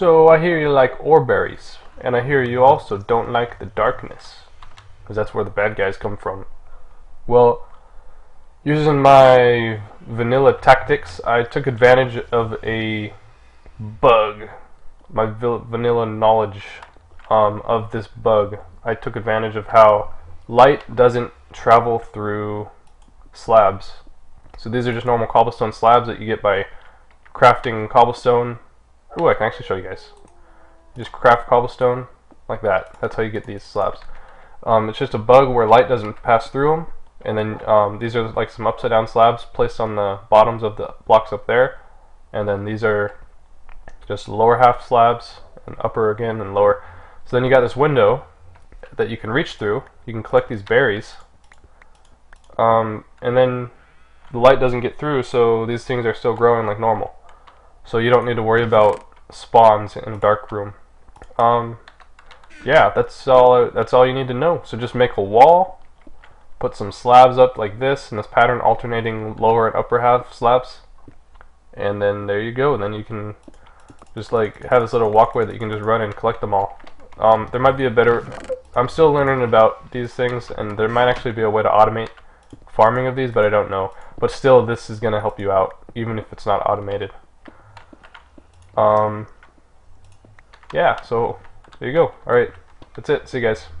So I hear you like ore berries, and I hear you also don't like the darkness, because that's where the bad guys come from. Well, using my vanilla tactics, I took advantage of a bug. My vanilla knowledge of this bug. I took advantage of how light doesn't travel through slabs. So these are just normal cobblestone slabs that you get by crafting cobblestone. Ooh, I can actually show you guys. You just craft cobblestone like that. That's how you get these slabs. It's just a bug where light doesn't pass through them. And then these are like some upside down slabs placed on the bottoms of the blocks up there. And then these are just lower half slabs, and upper again and lower. So then you got this window that you can reach through. You can collect these berries. And then the light doesn't get through, so these things are still growing like normal. So you don't need to worry about spawns in a dark room. Yeah, that's all you need to know. So just make a wall, put some slabs up like this in this pattern, alternating lower and upper half slabs, and then there you go. And then you can just like have this little walkway that you can just run and collect them all. There might be a better... I'm still learning about these things, and there might actually be a way to automate farming of these, but I don't know. But still, this is going to help you out, even if it's not automated. Yeah, so there you go. Alright, that's it. See you guys.